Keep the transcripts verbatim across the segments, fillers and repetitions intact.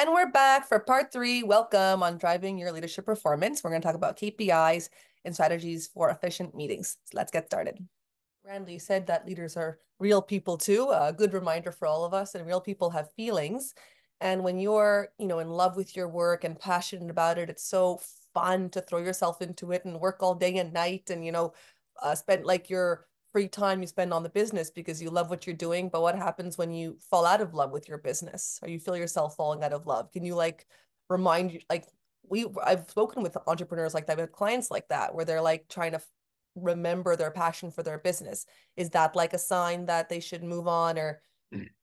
And we're back for part three. Welcome on driving your leadership performance. We're going to talk about K P Is and strategies for efficient meetings. So let's get started. Randall, you said that leaders are real people too. A good reminder for all of us, and real people have feelings. And when you're, you know, in love with your work and passionate about it, it's so fun to throw yourself into it and work all day and night and, you know, uh, spend like your free time you spend on the business because you love what you're doing. But what happens when you fall out of love with your business or you feel yourself falling out of love? Can you like remind you, like we, I've spoken with entrepreneurs like that, with clients like that, where they're like trying to remember their passion for their business. Is that like a sign that they should move on or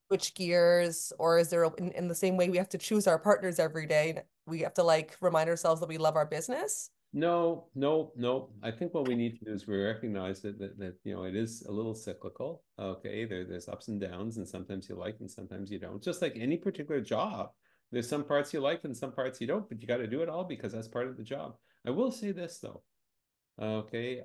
switch gears? Or is there a, in, in the same way we have to choose our partners every day, we have to like remind ourselves that we love our business? No, no, no. I think what we need to do is we recognize that that, that you know, it is a little cyclical. Okay, there there's ups and downs, and sometimes you like and sometimes you don't. Just like any particular job, there's some parts you like and some parts you don't, but you got to do it all because that's part of the job. I will say this though, okay,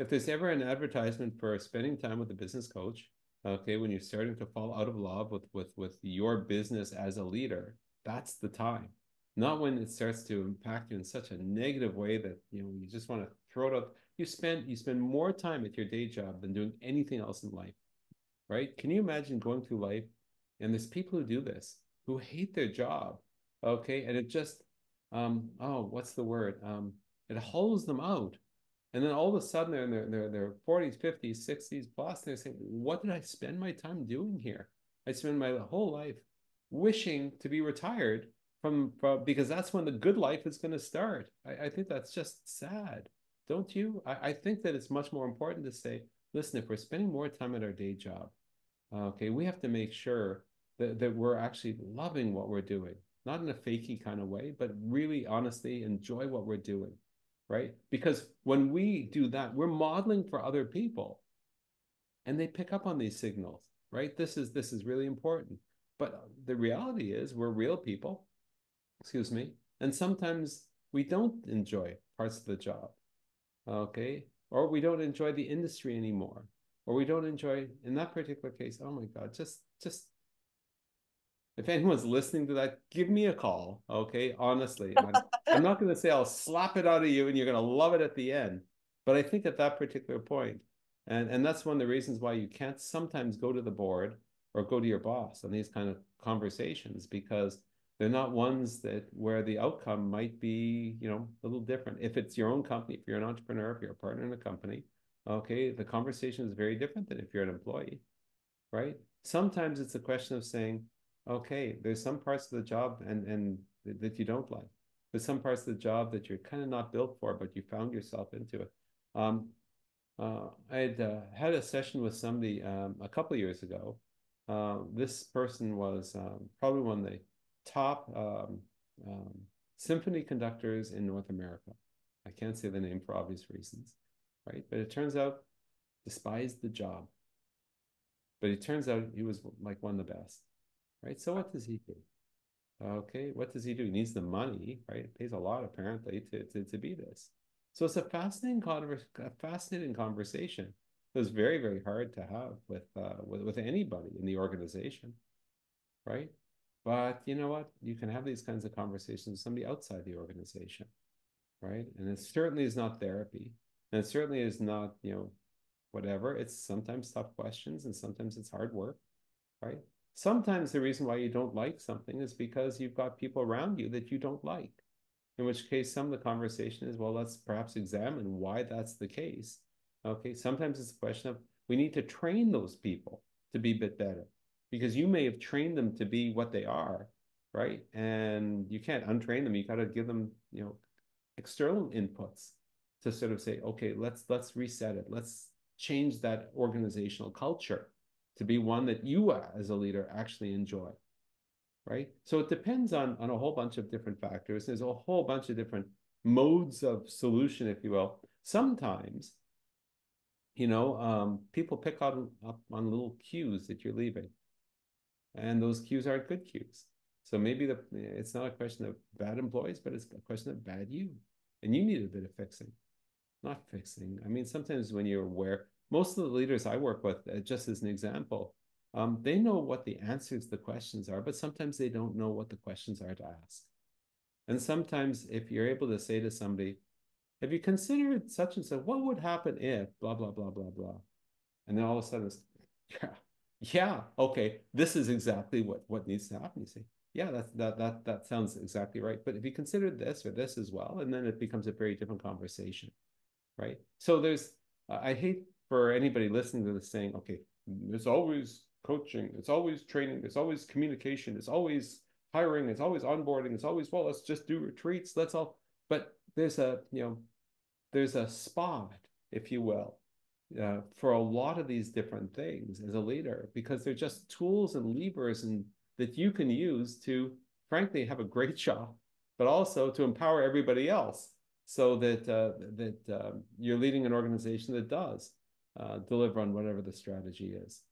if there's ever an advertisement for spending time with a business coach, okay, when you're starting to fall out of love with with with your business as a leader, that's the time. Not when it starts to impact you in such a negative way that, you know, you just want to throw it up. You spend you spend more time at your day job than doing anything else in life, right? Can you imagine going through life, and there's people who do this, who hate their job, okay? And it just, um, oh, what's the word? Um, it holds them out. And then all of a sudden, they're in their, their, their forties, fifties, sixties plus, they're saying, what did I spend my time doing here? I spent my whole life wishing to be retired From, from because that's when the good life is going to start. I, I think that's just sad, don't you? I, I think that it's much more important to say, listen, if we're spending more time at our day job, okay, we have to make sure that, that we're actually loving what we're doing, not in a fakey kind of way, but really honestly enjoy what we're doing, right? Because when we do that, we're modeling for other people, and they pick up on these signals, right? This is this is really important. But the reality is we're real people. Excuse me. And sometimes we don't enjoy parts of the job, okay? Or we don't enjoy the industry anymore, or we don't enjoy, in that particular case, oh my God, just, just, if anyone's listening to that, give me a call, okay? Honestly, I'm, I'm not going to say I'll slap it out of you and you're going to love it at the end. But I think at that particular point, and, and that's one of the reasons why you can't sometimes go to the board or go to your boss on these kind of conversations, because they're not ones that where the outcome might be, you know, a little different. If it's your own company, if you're an entrepreneur, if you're a partner in a company, okay, the conversation is very different than if you're an employee, right? Sometimes it's a question of saying, okay, there's some parts of the job and, and th- that you don't like. There's some parts of the job that you're kind of not built for, but you found yourself into it. Um, uh, I had uh, had a session with somebody um, a couple of years ago. Uh, this person was um, probably one of the top um, um, symphony conductors in North America. I can't say the name for obvious reasons, right? But it turns out, despised the job. But it turns out he was like one of the best, right? So what does he do? Okay, what does he do? He needs the money, right? It pays a lot apparently to, to, to be this. So it's a fascinating, converse, a fascinating conversation. It was very, very hard to have with, uh, with, with anybody in the organization, right? But you know what? You can have these kinds of conversations with somebody outside the organization, right? And it certainly is not therapy. And it certainly is not, you know, whatever. It's sometimes tough questions, and sometimes it's hard work, right? Sometimes the reason why you don't like something is because you've got people around you that you don't like, in which case some of the conversation is, well, let's perhaps examine why that's the case, okay? Sometimes it's a question of we need to train those people to be a bit better, because you may have trained them to be what they are, right? And you can't untrain them. You got to give them, you know, external inputs to sort of say, okay, let's let's reset it. Let's change that organizational culture to be one that you as a leader actually enjoy, right? So it depends on, on a whole bunch of different factors. There's a whole bunch of different modes of solution, if you will. Sometimes, you know, um, people pick up, up on little cues that you're leaving. And those cues aren't good cues. So maybe the, it's not a question of bad employees, but it's a question of bad you. And you need a bit of fixing, not fixing. I mean, sometimes when you're aware, most of the leaders I work with, uh, just as an example, Um, they know what the answers to the questions are, but sometimes they don't know what the questions are to ask. And sometimes if you're able to say to somebody, have you considered such and such, what would happen if blah, blah, blah, blah, blah. And then all of a sudden, it's, yeah, yeah, okay, this is exactly what, what needs to happen. You say, yeah, that's, that, that, that sounds exactly right. But if you consider this or this as well, and then it becomes a very different conversation, right? So there's, uh, I hate for anybody listening to this saying, okay, there's always coaching, it's always training, it's always communication, it's always hiring, it's always onboarding, it's always, well, let's just do retreats, let's all, but there's a, you know, there's a spot, if you will, uh, for a lot of these different things as a leader, because they're just tools and levers and that you can use to, frankly, have a great job, but also to empower everybody else so that, uh, that uh, you're leading an organization that does uh, deliver on whatever the strategy is.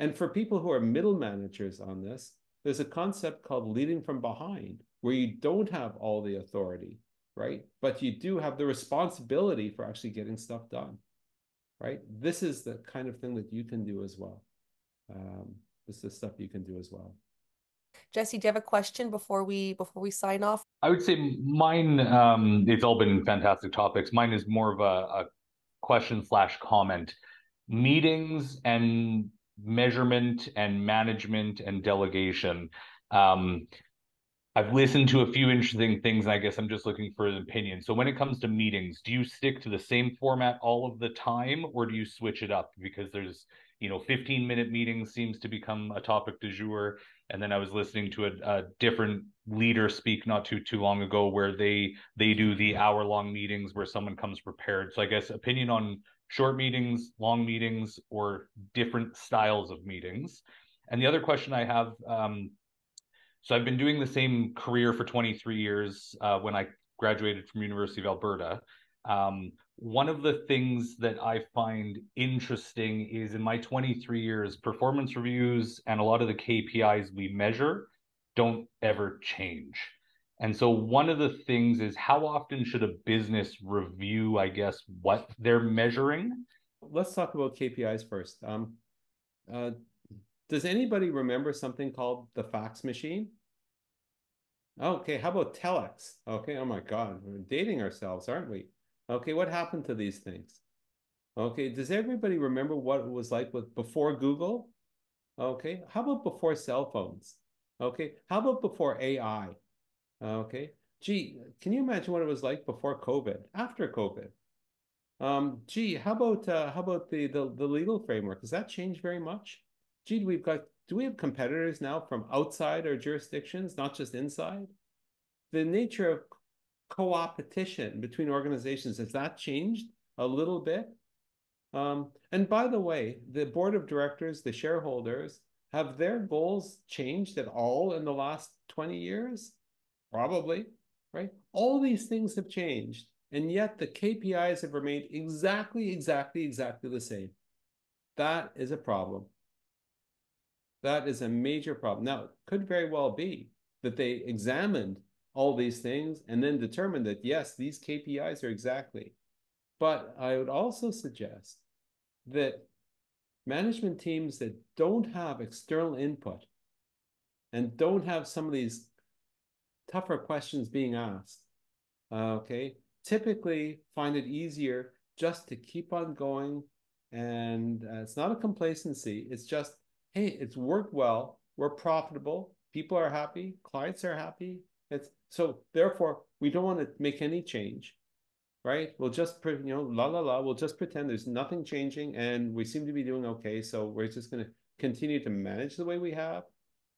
And for people who are middle managers on this, there's a concept called leading from behind, where you don't have all the authority, right? But you do have the responsibility for actually getting stuff done, right? This is the kind of thing that you can do as well. Um, this is stuff you can do as well. Jesse, do you have a question before we before we sign off? I would say mine, um, it's all been fantastic topics. Mine is more of a, a question slash comment. Meetings and measurement and management and delegation. Um, I've listened to a few interesting things, and I guess I'm just looking for an opinion. So when it comes to meetings, do you stick to the same format all of the time, or do you switch it up? Because there's, you know, fifteen minute meetings seems to become a topic du jour. And then I was listening to a, a different leader speak not too, too long ago where they, they do the hour long meetings where someone comes prepared. So I guess opinion on short meetings, long meetings, or different styles of meetings. And the other question I have, um, so I've been doing the same career for twenty-three years uh, when I graduated from University of Alberta. Um, one of the things that I find interesting is in my twenty-three years, performance reviews and a lot of the K P Is we measure don't ever change. And so one of the things is, how often should a business review, I guess, what they're measuring? Let's talk about K P Is first. Um, uh, does anybody remember something called the fax machine? Okay, how about telex? Okay, oh my God, we're dating ourselves, aren't we? Okay, what happened to these things? Okay, does everybody remember what it was like with before Google? Okay, how about before cell phones? Okay, how about before A I? Okay. Gee, can you imagine what it was like before COVID, after COVID? Um, gee, how about uh, how about the, the the legal framework? Has that changed very much? Gee, we've got do we have competitors now from outside our jurisdictions, not just inside? The nature of co-opetition between organizations, has that changed a little bit? Um, and by the way, the board of directors, the shareholders, have their goals changed at all in the last twenty years? Probably, right? All these things have changed, and yet the K P Is have remained exactly, exactly, exactly the same. That is a problem. That is a major problem. Now, it could very well be that they examined all these things and then determined that, yes, these K P Is are exactly. But I would also suggest that management teams that don't have external input and don't have some of these tougher questions being asked, uh, okay, typically find it easier just to keep on going. And uh, it's not a complacency. It's just, hey, it's worked well. We're profitable. People are happy. Clients are happy. It's so therefore, we don't want to make any change, right? We'll just, you know, la, la, la. We'll just pretend there's nothing changing and we seem to be doing okay. So we're just going to continue to manage the way we have.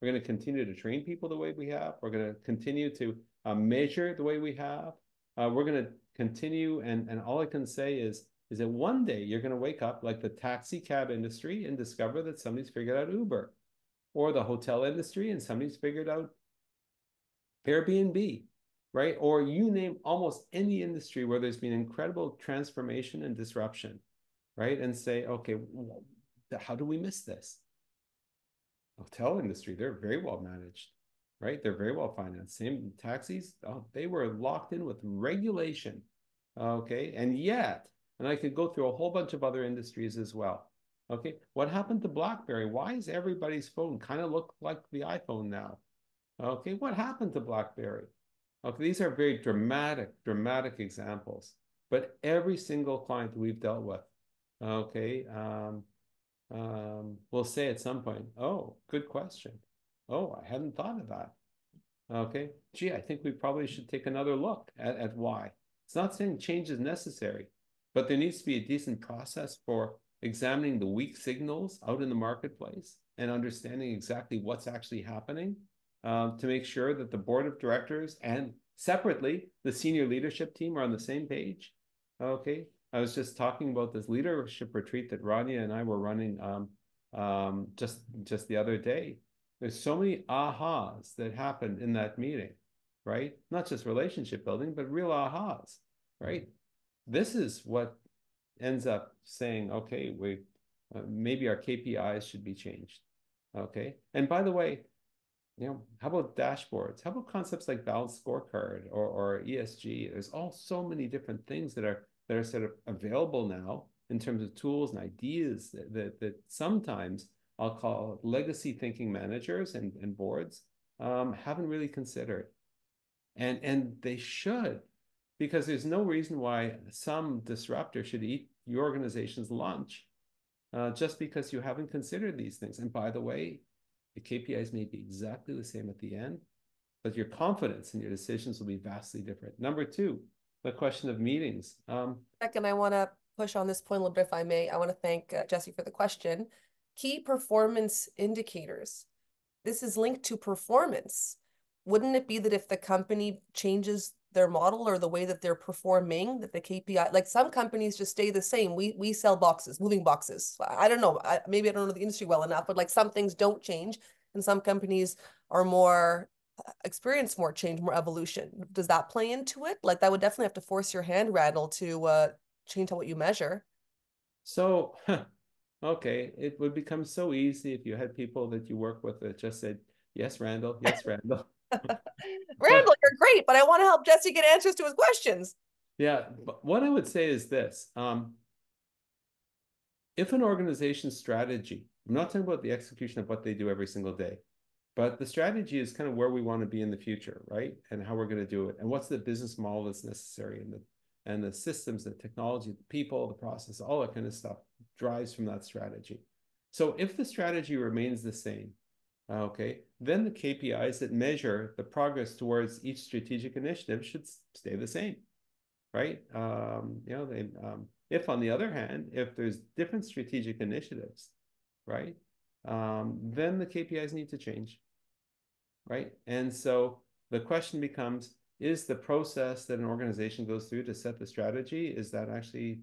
We're going to continue to train people the way we have. We're going to continue to uh, measure the way we have. Uh, we're going to continue. And, and all I can say is, is that one day you're going to wake up like the taxi cab industry and discover that somebody's figured out Uber, or the hotel industry and somebody's figured out Airbnb, right? Or you name almost any industry where there's been incredible transformation and disruption, right? And say, okay, how do we miss this? Hotel industry, they're very well managed, right? They're very well financed. Same taxis, oh, they were locked in with regulation, okay? And yet, and I could go through a whole bunch of other industries as well, Okay, what happened to BlackBerry? Why is everybody's phone kind of look like the iPhone now? Okay, what happened to BlackBerry? Okay, these are very dramatic, dramatic examples. But every single client we've dealt with, okay, um, um, will say at some point, oh, good question. Oh, I hadn't thought of that. Okay, gee, I think we probably should take another look at, at why. It's not saying change is necessary, but there needs to be a decent process for examining the weak signals out in the marketplace and understanding exactly what's actually happening uh, to make sure that the board of directors and separately the senior leadership team are on the same page. Okay, I was just talking about this leadership retreat that Rania and I were running um, um, just, just the other day. There's so many ahas that happened in that meeting, right? Not just relationship building, but real ahas, right? This is what ends up saying, okay, we uh, maybe our K P Is should be changed, okay? And by the way, you know, how about dashboards? How about concepts like balanced scorecard or, or E S G? There's all so many different things that are that are sort of available now in terms of tools and ideas that, that, that sometimes I'll call legacy thinking managers and, and boards um, haven't really considered. And, and they should, because there's no reason why some disruptor should eat your organization's lunch uh, just because you haven't considered these things. And by the way, the K P Is may be exactly the same at the end, but your confidence in your decisions will be vastly different. Number two, the question of meetings. Um, Second, I want to push on this point a little bit, if I may. I want to thank uh, Jesse for the question. Key performance indicators. This is linked to performance. Wouldn't it be that if the company changes their model or the way that they're performing, that the K P I, like some companies just stay the same. We we sell boxes, moving boxes. I don't know. I, maybe I don't know the industry well enough, but like some things don't change and some companies are more, experience more change, more evolution. Does that play into it? Like that would definitely have to force your hand, Randall, to uh, change what you measure. So... Huh. Okay, it would become so easy if you had people that you work with that just said, yes, Randall, yes, Randall. Randall, but, you're great, but I want to help Jesse get answers to his questions. Yeah, but what I would say is this. Um, if an organization's strategy, I'm not talking about the execution of what they do every single day, but the strategy is kind of where we want to be in the future, right? And how we're going to do it. And what's the business model that's necessary in the and the systems, the technology, the people, the process, all that kind of stuff drives from that strategy. So if the strategy remains the same, okay, then the K P Is that measure the progress towards each strategic initiative should stay the same, right? Um, you know, they, um, if on the other hand, if there's different strategic initiatives, right, um, then the K P Is need to change, right? And so the question becomes, is the process that an organization goes through to set the strategy, is that actually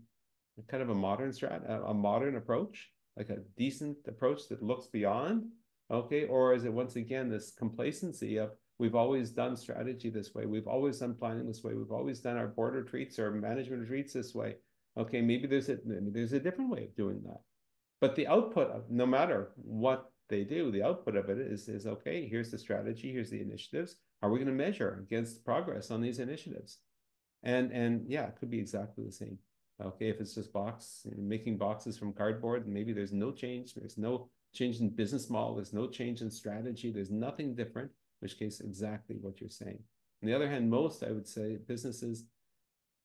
kind of a modern strat, a modern approach, like a decent approach that looks beyond, okay? Or is it once again, this complacency of we've always done strategy this way, we've always done planning this way, we've always done our board retreats or management retreats this way. Okay, maybe there's a, maybe there's a different way of doing that. But the output, of, no matter what they do, the output of it is, is okay, here's the strategy, here's the initiatives. Are we going to measure against progress on these initiatives? And, and yeah, it could be exactly the same. Okay, if it's just box, you know, making boxes from cardboard, and maybe there's no change, there's no change in business model, there's no change in strategy, there's nothing different, in which case exactly what you're saying. On the other hand, most, I would say, businesses,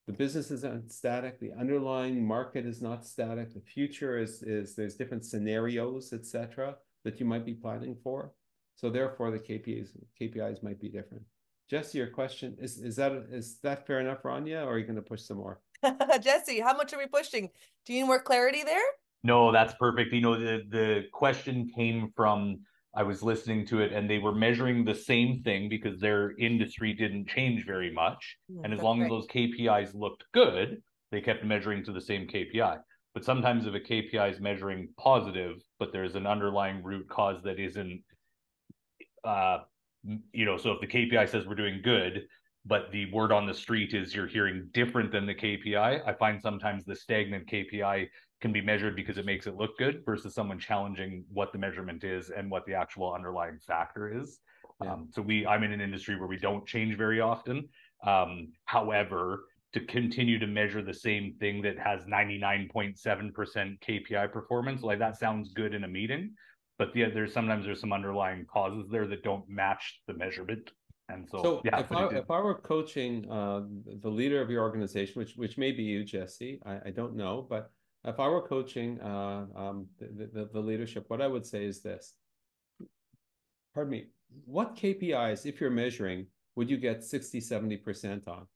the business isn't static, the underlying market is not static, the future is, is there's different scenarios, et cetera, that you might be planning for. So therefore, the K P Is K P Is might be different. Jesse, your question is is that is that fair enough, Rania, or are you going to push some more? Jesse, how much are we pushing? Do you need more clarity there? No, that's perfect. You know, the the question came from I was listening to it, and they were measuring the same thing because their industry didn't change very much, mm, and as long great. as those K P Is looked good, they kept measuring to the same K P I. But sometimes if a K P I is measuring positive, but there's an underlying root cause that isn't. Uh, you know, so if the K P I says we're doing good, but the word on the street is you're hearing different than the K P I, I find sometimes the stagnant K P I can be measured because it makes it look good versus someone challenging what the measurement is and what the actual underlying factor is. Yeah. Um, so we, I'm in an industry where we don't change very often. Um, however, to continue to measure the same thing that has ninety-nine point seven percent K P I performance. Like, that sounds good in a meeting, but the there's sometimes there's some underlying causes there that don't match the measurement. And so, so yeah, if, I, if I were coaching uh, the leader of your organization, which which may be you, Jesse, I, I don't know, but if I were coaching uh, um, the, the, the leadership, what I would say is this, pardon me, what K P Is, if you're measuring, would you get sixty, seventy percent on?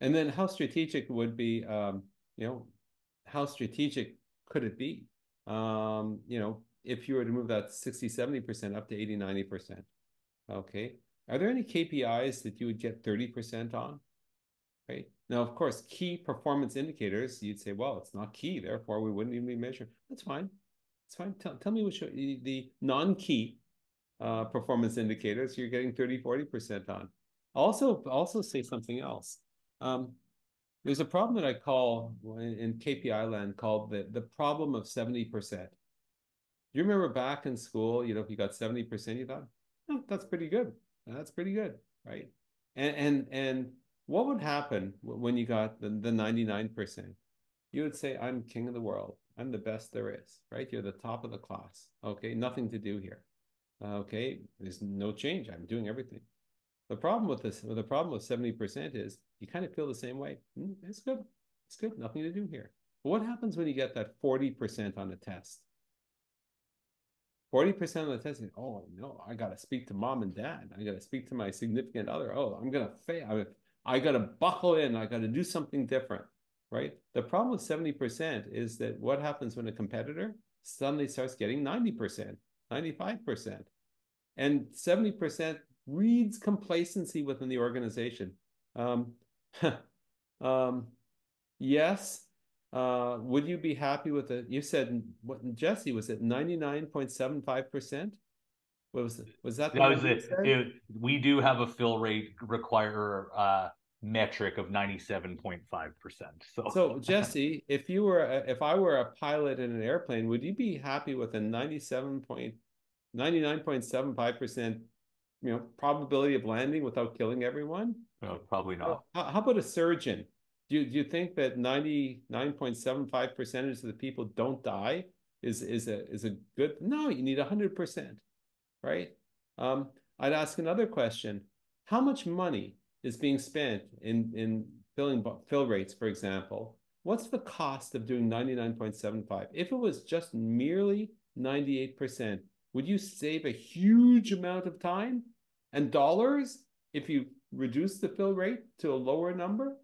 And then how strategic would be, um, you know, how strategic could it be, um, you know, if you were to move that sixty, seventy percent up to eighty, ninety percent, okay? Are there any K P Is that you would get thirty percent on, right? Now, of course, key performance indicators, you'd say, well, it's not key, therefore we wouldn't even be measuring. That's fine, that's fine. Tell, tell me which the non-key uh, performance indicators you're getting thirty, forty percent on. Also, also say something else. Um, there's a problem that I call in, in K P I land called the, the problem of seventy percent. You remember back in school, you know, if you got seventy percent, you thought, oh, that's pretty good. That's pretty good, right? And and and what would happen when you got the, the ninety-nine percent? You would say, I'm king of the world. I'm the best there is, right? You're the top of the class, okay? Nothing to do here, okay? There's no change. I'm doing everything. The problem with this, the problem with seventy percent is you kind of feel the same way. Mm, it's good. It's good. Nothing to do here. But what happens when you get that forty percent on a test? forty percent of the testing, oh no, I got to speak to mom and dad. I got to speak to my significant other. Oh, I'm going to fail. I got to buckle in. I got to do something different, right? The problem with seventy percent is that what happens when a competitor suddenly starts getting ninety percent, ninety-five percent. And seventy percent breeds complacency within the organization. Um, um, yes. Uh, would you be happy with it? You said what Jesse was at ninety-nine point seven five percent. What was it? Was that? The that was it. it. We do have a fill rate require uh, metric of ninety-seven point five percent. So, so Jesse, if you were, a, if I were a pilot in an airplane, would you be happy with a ninety-seven point, ninety-nine point seven five percent, you know, probability of landing without killing everyone? No, probably not. How, how about a surgeon? Do you, do you think that ninety-nine point seven five percent of the people don't die is, is, a, is a good? No, you need one hundred percent, right? Um, I'd ask another question. How much money is being spent in, in filling, fill rates, for example? What's the cost of doing ninety-nine point seven five? If it was just merely ninety-eight percent, would you save a huge amount of time and dollars if you reduce the fill rate to a lower number?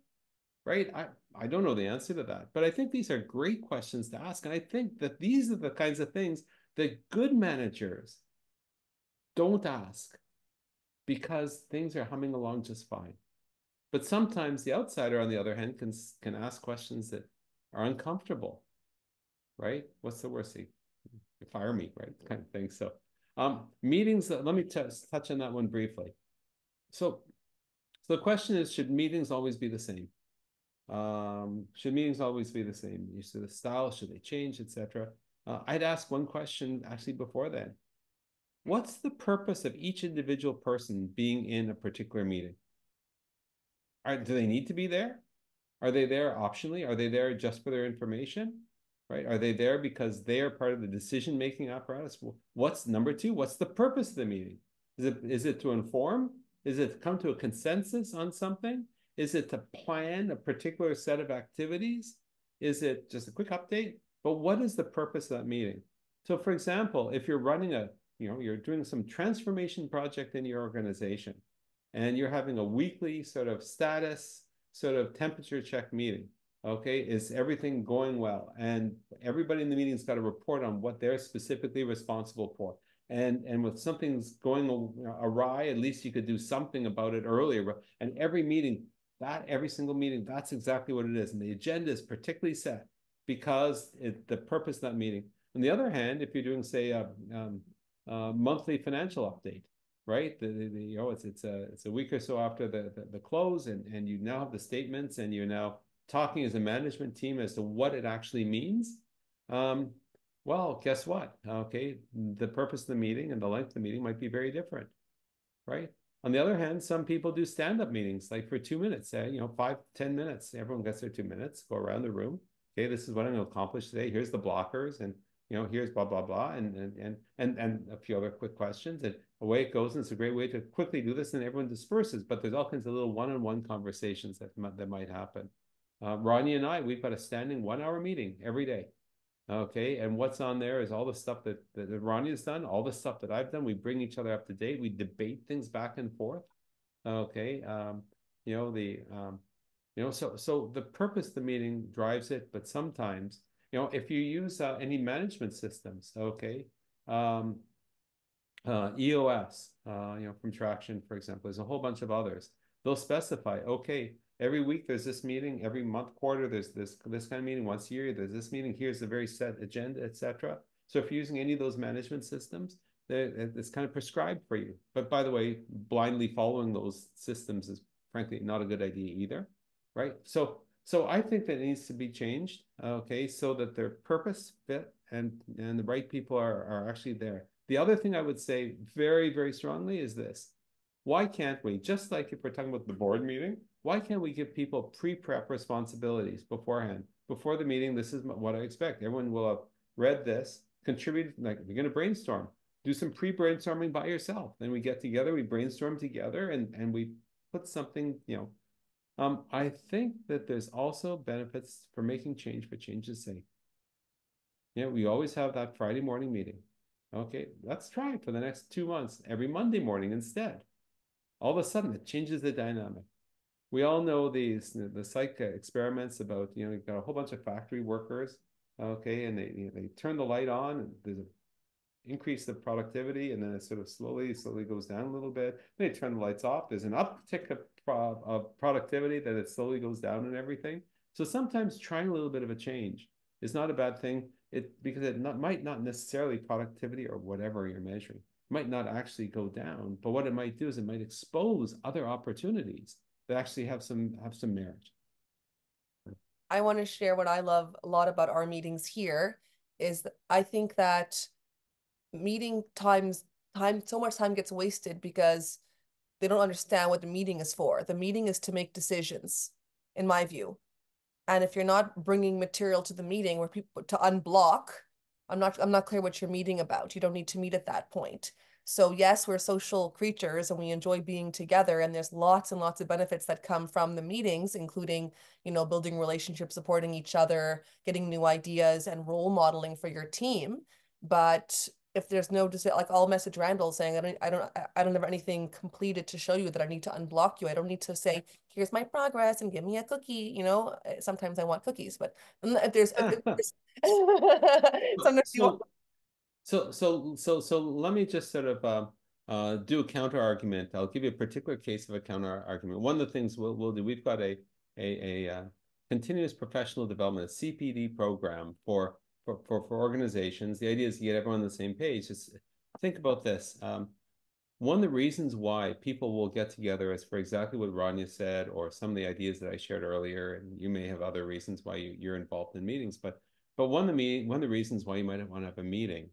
Right? I, I don't know the answer to that, but I think these are great questions to ask. And I think that these are the kinds of things that good managers don't ask because things are humming along just fine. But sometimes the outsider, on the other hand, can, can ask questions that are uncomfortable, right? What's the worst thing? You fire me, right? Kind of thing. So um, meetings, let me t touch on that one briefly. So, so the question is, should meetings always be the same? Um, should meetings always be the same? You see the style, should they change, et cetera. Uh, I'd ask one question actually before then. What's the purpose of each individual person being in a particular meeting? Are, do they need to be there? Are they there optionally? Are they there just for their information? Right? Are they there because they are part of the decision-making apparatus? What's number two? What's the purpose of the meeting? Is it, is it to inform? Is it to come to a consensus on something? Is it to plan a particular set of activities? Is it just a quick update? But what is the purpose of that meeting? So for example, if you're running a, you know, you're doing some transformation project in your organization and you're having a weekly sort of status, sort of temperature check meeting, okay? Is everything going well? And everybody in the meeting's got to report on what they're specifically responsible for. And, and with something's going awry, at least you could do something about it earlier. And every meeting, That every single meeting, that's exactly what it is. And the agenda is particularly set because it, the purpose of that meeting. On the other hand, if you're doing, say, a, um, a monthly financial update, right? The, the, the, you know, it's, it's, a, it's a week or so after the, the, the close, and, and you now have the statements and you're now talking as a management team as to what it actually means. Um, well, guess what? Okay, the purpose of the meeting and the length of the meeting might be very different, right? On the other hand, some people do stand-up meetings, like for two minutes, say, you know, five, ten minutes. Everyone gets their two minutes, go around the room. Okay, this is what I'm going to accomplish today. Here's the blockers, and you know, here's blah blah blah, and and and and, and a few other quick questions, and away it goes. And it's a great way to quickly do this, and everyone disperses. But there's all kinds of little one-on-one conversations that that might happen. Uh, Ronja and I, we've got a standing one-hour meeting every day. Okay, and what's on there is all the stuff that, that Ronja's done, all the stuff that I've done. We bring each other up to date. We debate things back and forth. Okay, um, you know the, um, you know so so the purpose of the meeting drives it. But sometimes, you know, if you use uh, any management systems, okay, um, uh, E O S, uh, you know, from Traction, for example, there's a whole bunch of others. They'll specify, okay, every week there's this meeting, every month, quarter, there's this this kind of meeting, once a year, there's this meeting, here's the very set agenda, et cetera. So if you're using any of those management systems, it's kind of prescribed for you. But by the way, blindly following those systems is frankly not a good idea either, right? So so I think that it needs to be changed, okay, so that their purpose fit and, and the right people are, are actually there. The other thing I would say very, very strongly is this. Why can't we, just like if we're talking about the board meeting, why can't we give people pre-prep responsibilities beforehand? Before the meeting, this is what I expect. Everyone will have read this, contributed, like we're going to brainstorm. Do some pre-brainstorming by yourself. Then we get together, we brainstorm together, and, and we put something, you know. Um, I think that there's also benefits for making change for change's sake. Yeah, you know, we always have that Friday morning meeting. Okay, let's try for the next two months, every Monday morning instead. All of a sudden, it changes the dynamic. We all know these the psych experiments about, you know, you've got a whole bunch of factory workers, okay, and they, you know, they turn the light on, and there's an increase of productivity, and then it sort of slowly, slowly goes down a little bit. Then they turn the lights off. There's an uptick of, pro of productivity that it slowly goes down and everything. So sometimes trying a little bit of a change is not a bad thing, It because it not, might not necessarily productivity or whatever you're measuring might not actually go down, but what it might do is it might expose other opportunities that actually have some have some merit. I want to share what I love a lot about our meetings here is I think that meeting times time so much time gets wasted because they don't understand what the meeting is for. The meeting is to make decisions, in my view. And if you're not bringing material to the meeting where people to unblock, I'm not I'm not clear what you're meeting about. You don't need to meet at that point. So yes, we're social creatures and we enjoy being together, and there's lots and lots of benefits that come from the meetings, including, you know, building relationships, supporting each other, getting new ideas, and role modeling for your team. But if there's no, like I'll message Randall saying, I don't, I don't, I don't have anything completed to show you that I need to unblock you. I don't need to say, here's my progress and give me a cookie. You know, sometimes I want cookies, but if there's, if there's sometimes you want. So, so, so, so let me just sort of uh, uh, do a counter argument. I'll give you a particular case of a counter argument. One of the things we'll, we'll do, we've got a, a, a uh, continuous professional development, a C P D program for, for, for, for organizations. The idea is to get everyone on the same page. Just think about this. Um, one of the reasons why people will get together is for exactly what Ronja said, or some of the ideas that I shared earlier, and you may have other reasons why you, you're involved in meetings, but, but one, of the meeting, one of the reasons why you might want to have a meeting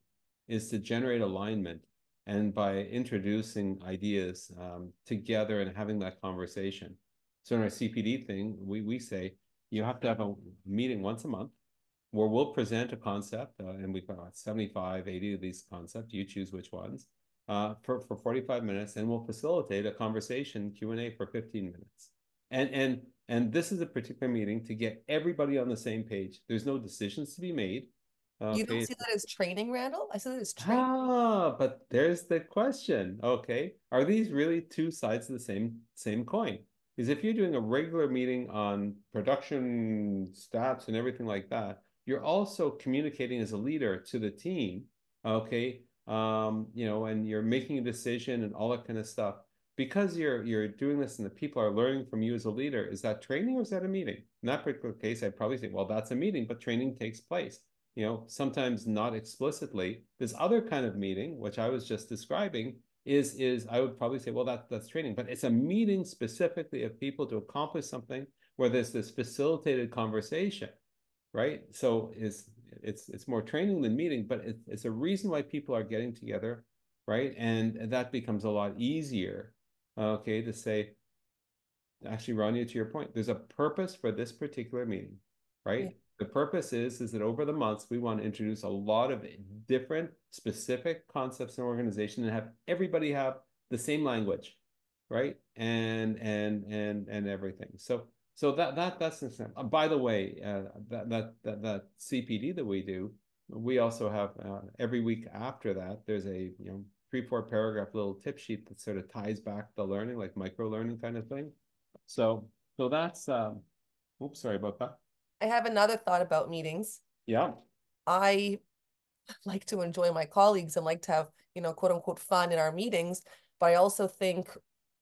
is to generate alignment, and by introducing ideas um, together and having that conversation. So in our C P D thing, we, we say, you have to have a meeting once a month where we'll present a concept, uh, and we've got seventy-five, eighty of these concepts, you choose which ones, uh, for, for forty-five minutes, and we'll facilitate a conversation, Q and A, for fifteen minutes. And, and, and this is a particular meeting to get everybody on the same page. There's no decisions to be made. Okay. You don't see that as training, Randall? I see that as training. Ah, but there's the question. Okay. Are these really two sides of the same same coin? Because if you're doing a regular meeting on production stats and everything like that, you're also communicating as a leader to the team, okay, um, you know, and you're making a decision and all that kind of stuff. Because you're you're doing this and the people are learning from you as a leader, is that training or is that a meeting? In that particular case, I'd probably say, well, that's a meeting, but training takes place. You know, sometimes not explicitly. This other kind of meeting, which I was just describing, is, is I would probably say, well, that, that's training, but it's a meeting specifically of people to accomplish something where there's this facilitated conversation, right? So it's, it's, it's more training than meeting, but it, it's a reason why people are getting together, right? And that becomes a lot easier okay, to say, actually, Rania, to your point, there's a purpose for this particular meeting, right? Yeah. The purpose is, is that over the months, we want to introduce a lot of different specific concepts in our organization and have everybody have the same language, right? And and and and everything. So so that that that's an example. By the way, uh, that, that that that C P D that we do, we also have uh, every week after that, there's a you know three four paragraph little tip sheet that sort of ties back the learning, like micro learning kind of thing. So so that's um, oops, sorry about that. I have another thought about meetings. Yeah. I like to enjoy my colleagues and like to have, you know, quote unquote fun in our meetings. But I also think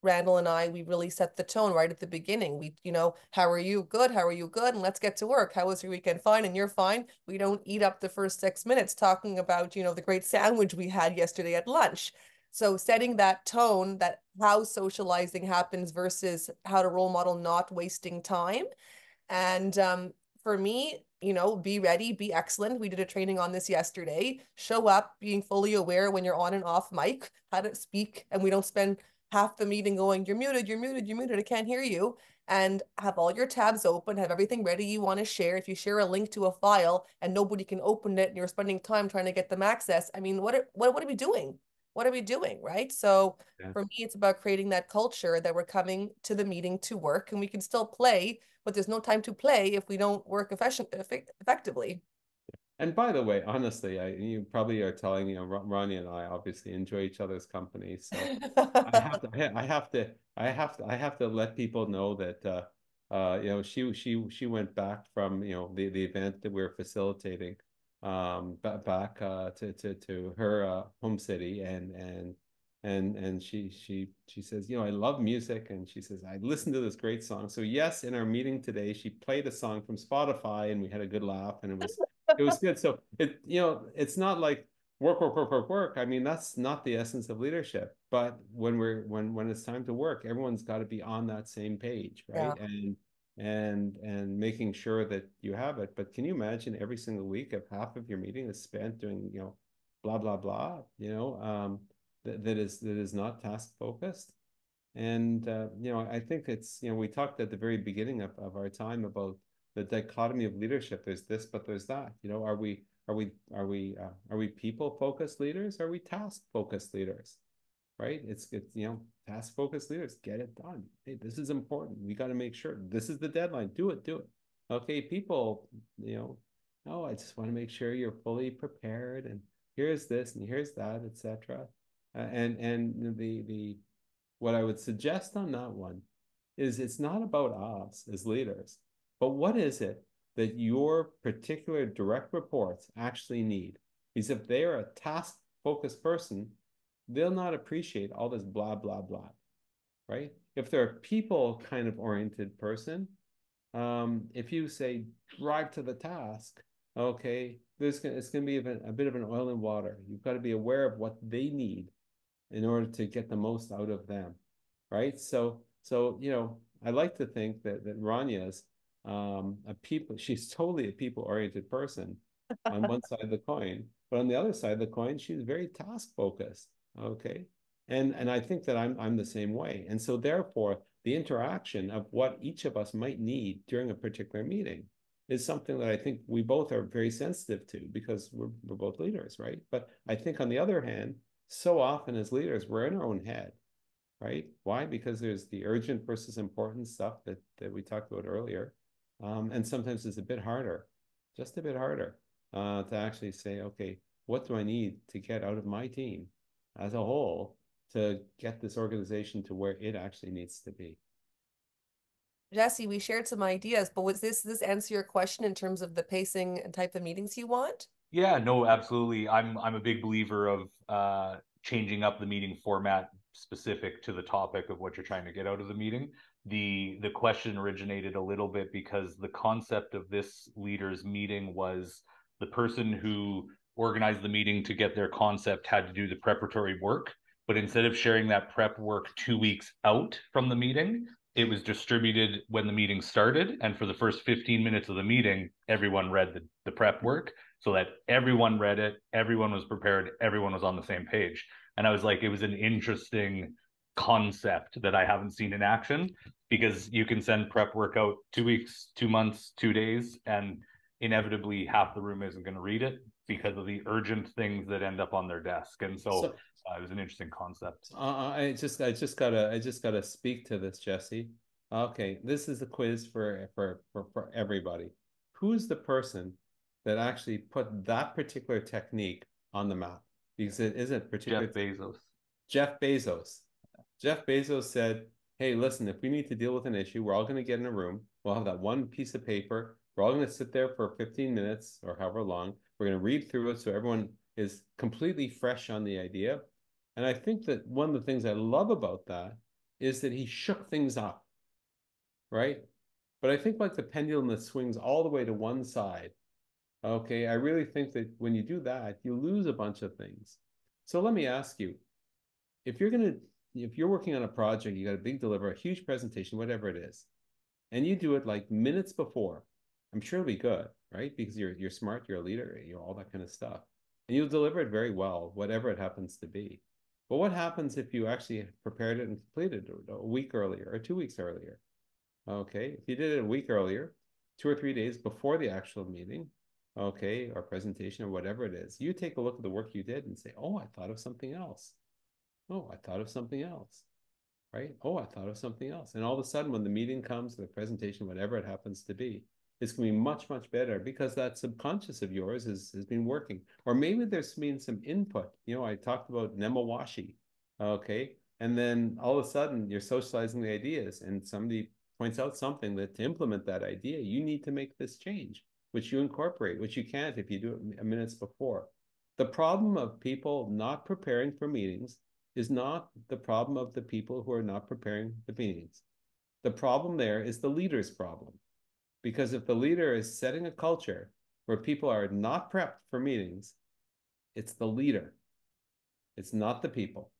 Randall and I, we really set the tone right at the beginning. We, you know, how are you? Good. How are you? Good. And let's get to work. How was your weekend? Fine. And you're fine. We don't eat up the first six minutes talking about, you know, the great sandwich we had yesterday at lunch. So setting that tone, that how socializing happens versus how to role model not wasting time. And um, for me, you know, be ready, be excellent. We did a training on this yesterday. Show up being fully aware when you're on and off mic, how to speak. And we don't spend half the meeting going, you're muted, you're muted, you're muted, I can't hear you. And have all your tabs open, have everything ready you want to share. If you share a link to a file and nobody can open it and you're spending time trying to get them access, I mean, what are, what, what are we doing? What are we doing, right? So yeah. For me, it's about creating that culture that we're coming to the meeting to work and we can still play, but there's no time to play if we don't work efficient, effectively. And by the way, honestly, I, you probably are telling, you know, Ronja and I obviously enjoy each other's company. So I have to, I have to, I have to, I have to let people know that, uh, uh, you know, she, she, she went back from, you know, the, the event that we were facilitating um back uh to to to her uh, home city, and and and and she she she says, you know, I love music, and she says I listened to this great song. So yes, in our meeting today she played a song from Spotify and we had a good laugh and it was it was good. So it you know it's not like work work work work work. I mean, that's not the essence of leadership, but when we're when when it's time to work, everyone's got to be on that same page, right? Yeah. and and and making sure that you have it. But can you imagine every single week if half of your meeting is spent doing, you know, blah blah blah, you know, um that, that is that is not task focused? And uh, you know, I think it's, you know, we talked at the very beginning of, of our time about the dichotomy of leadership. There's this, but there's that. You know, are we are we are we uh, are we people focused leaders? Are we task focused leaders? Right? It's, it's, you know, task focused leaders, get it done. Hey, this is important. We got to make sure this is the deadline. Do it, do it. Okay, people, you know, oh, I just want to make sure you're fully prepared and here's this and here's that, et cetera. Uh, and, and the, the, what I would suggest on that one is it's not about us as leaders, but what is it that your particular direct reports actually need? Because if they are a task focused person, they'll not appreciate all this blah, blah, blah, right? If they're a people kind of oriented person, um, if you say drive to the task, okay, there's gonna, it's going to be a, a bit of an oil and water. You've got to be aware of what they need in order to get the most out of them, right? So, so you know, I like to think that, that Ranya's um, a people, she's totally a people oriented person on one side of the coin, but on the other side of the coin, she's very task focused. Okay. And, and I think that I'm, I'm the same way. And so therefore the interaction of what each of us might need during a particular meeting is something that I think we both are very sensitive to because we're, we're both leaders. Right. But I think on the other hand, so often as leaders, we're in our own head, right? Why? Because there's the urgent versus important stuff that, that we talked about earlier. Um, and sometimes it's a bit harder, just a bit harder uh, to actually say, okay, what do I need to get out of my team as a whole to get this organization to where it actually needs to be? Jesse, we shared some ideas, but was this, this answer your question in terms of the pacing and type of meetings you want? Yeah, no, absolutely. I'm, I'm a big believer of uh, changing up the meeting format specific to the topic of what you're trying to get out of the meeting. The, the question originated a little bit because the concept of this leaders meeting was the person who organize the meeting to get their concept had to do the preparatory work, but instead of sharing that prep work two weeks out from the meeting, it was distributed when the meeting started. And for the first fifteen minutes of the meeting, everyone read the, the prep work so that everyone read it, everyone was prepared, everyone was on the same page. And I was like, it was an interesting concept that I haven't seen in action, because you can send prep work out two weeks, two months, two days, and inevitably half the room isn't going to read it because of the urgent things that end up on their desk. And so, so uh, it was an interesting concept. Uh, I just, I just gotta, I just gotta speak to this, Jesse. Okay, this is a quiz for, for, for, for everybody. Who's the person that actually put that particular technique on the map? Because it isn't particular. Jeff Bezos. Jeff Bezos. Jeff Bezos said, hey, listen, if we need to deal with an issue, we're all going to get in a room. We'll have that one piece of paper. We're all going to sit there for fifteen minutes or however long. We're going to read through it so everyone is completely fresh on the idea. And I think that one of the things I love about that is that he shook things up, right? But I think like the pendulum that swings all the way to one side, okay, I really think that when you do that, you lose a bunch of things. So let me ask you, if you're going to, if you're working on a project, you got a big deliver, a huge presentation, whatever it is, and you do it like minutes before, I'm sure it'll be good, right? Because you're you're smart, you're a leader, you're all that kind of stuff. And you'll deliver it very well, whatever it happens to be. But what happens if you actually prepared it and completed it a week earlier or two weeks earlier? Okay, if you did it a week earlier, two or three days before the actual meeting, okay, or presentation or whatever it is, you take a look at the work you did and say, oh, I thought of something else. Oh, I thought of something else, right? Oh, I thought of something else. And all of a sudden, when the meeting comes, the presentation, whatever it happens to be, it's going to be much, much better because that subconscious of yours has, has been working. Or maybe there's been some input. You know, I talked about Nemawashi, okay? And then all of a sudden, you're socializing the ideas and somebody points out something that to implement that idea, you need to make this change, which you incorporate, which you can't if you do it minutes before. The problem of people not preparing for meetings is not the problem of the people who are not preparing the meetings. The problem there is the leader's problem. Because if the leader is setting a culture where people are not prepped for meetings, it's the leader. It's not the people,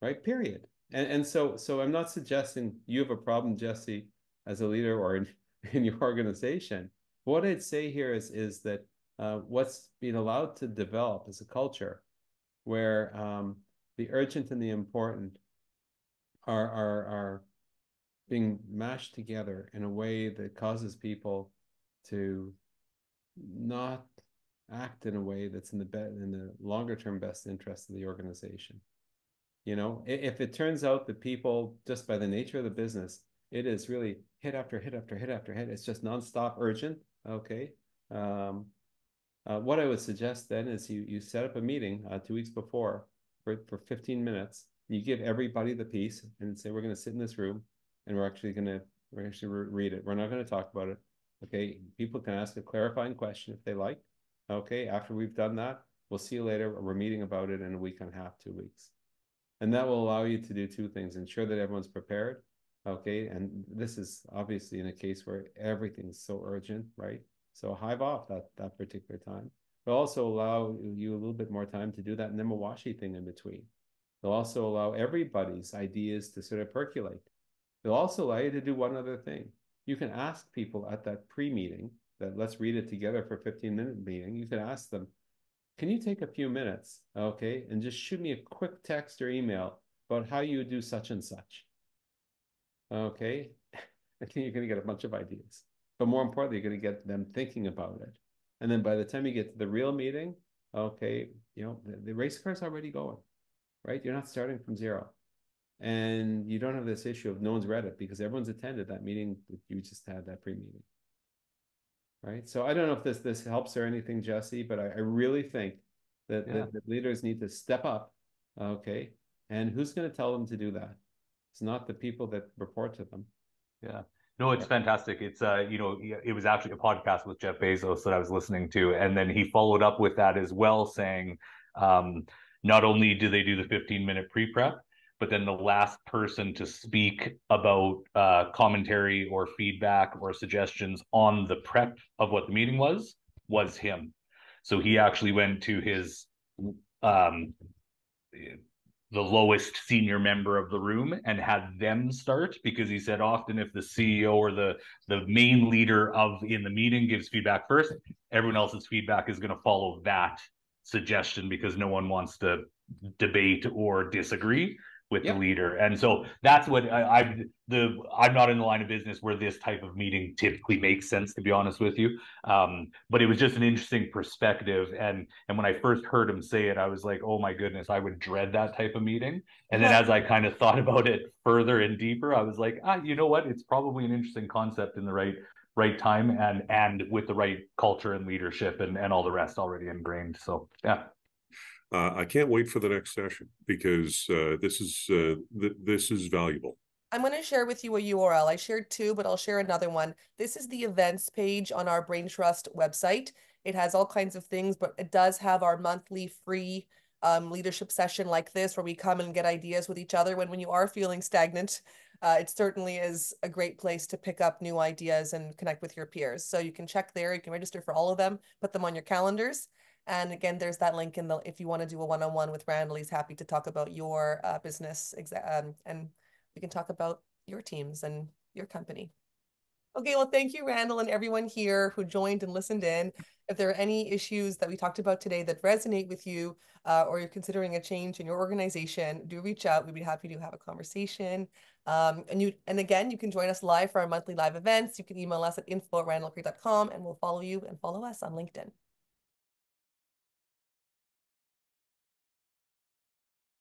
right? Period. And, and so, so I'm not suggesting you have a problem, Jesse, as a leader or in, in your organization. What I'd say here is, is that uh, what's being allowed to develop is a culture where um, the urgent and the important are, are, are being mashed together in a way that causes people to not act in a way that's in the, in the longer-term best interest of the organization. You know, if it turns out that people, just by the nature of the business, it is really hit after hit after hit after hit, it's just nonstop urgent, okay? Um, uh, what I would suggest then is you, you set up a meeting uh, two weeks before, for, for fifteen minutes, you give everybody the piece and say, we're going to sit in this room and we're actually going to, we're actually read it. We're not going to talk about it. Okay. People can ask a clarifying question if they like. Okay. After we've done that, we'll see you later. We're meeting about it in a week and a half, two weeks. And that will allow you to do two things, ensure that everyone's prepared. Okay. And this is obviously in a case where everything's so urgent, right? So hive off that, that particular time. It'll also allow you a little bit more time to do that Nemawashi thing in between. It'll also allow everybody's ideas to sort of percolate. It'll also allow you to do one other thing. You can ask people at that pre-meeting, that let's read it together for fifteen minute meeting, you can ask them, can you take a few minutes, okay, and just shoot me a quick text or email about how you do such and such? Okay, I think you're going to get a bunch of ideas. But more importantly, you're going to get them thinking about it. And then by the time you get to the real meeting, okay, you know, the, the race car's already going, right? You're not starting from zero. And you don't have this issue of no one's read it because everyone's attended that meeting that you just had, that pre-meeting, right? So I don't know if this, this helps or anything, Jesse, but I, I really think that, yeah. that, that leaders need to step up, okay? And who's going to tell them to do that? It's not the people that report to them. Yeah. No, it's fantastic. It's, uh, you know, it was actually a podcast with Jeff Bezos that I was listening to. And then he followed up with that as well, saying, um, not only do they do the fifteen minute pre-prep, but then the last person to speak about uh, commentary or feedback or suggestions on the prep of what the meeting was, was him. So he actually went to his, um, the lowest senior member of the room and had them start, because he said often if the C E O or the, the main leader of in the meeting gives feedback first, everyone else's feedback is going to follow that suggestion because no one wants to debate or disagree. with yep. the leader. And so that's what I, I'm the I'm not in the line of business where this type of meeting typically makes sense, to be honest with you. Um, but it was just an interesting perspective. And and when I first heard him say it, I was like, oh my goodness, I would dread that type of meeting. And then as I kind of thought about it further and deeper, I was like, ah, you know what? It's probably an interesting concept in the right right time and and with the right culture and leadership and, and all the rest already ingrained. So yeah. Uh, I can't wait for the next session because uh, this is uh, th this is valuable. I'm going to share with you a U R L. I shared two, but I'll share another one. This is the events page on our Brain Trust website. It has all kinds of things, but it does have our monthly free um, leadership session like this, where we come and get ideas with each other. When when you are feeling stagnant, uh, it certainly is a great place to pick up new ideas and connect with your peers. So you can check there. You can register for all of them. Put them on your calendars. And again, there's that link in the, if you want to do a one-on-one with Randall, he's happy to talk about your uh, business um, and we can talk about your teams and your company. Okay, well, thank you, Randall, and everyone here who joined and listened in. If there are any issues that we talked about today that resonate with you uh, or you're considering a change in your organization, do reach out. We'd be happy to have a conversation. Um, and, you, and again, you can join us live for our monthly live events. You can email us at info at randall craig dot com and we'll follow you and follow us on LinkedIn.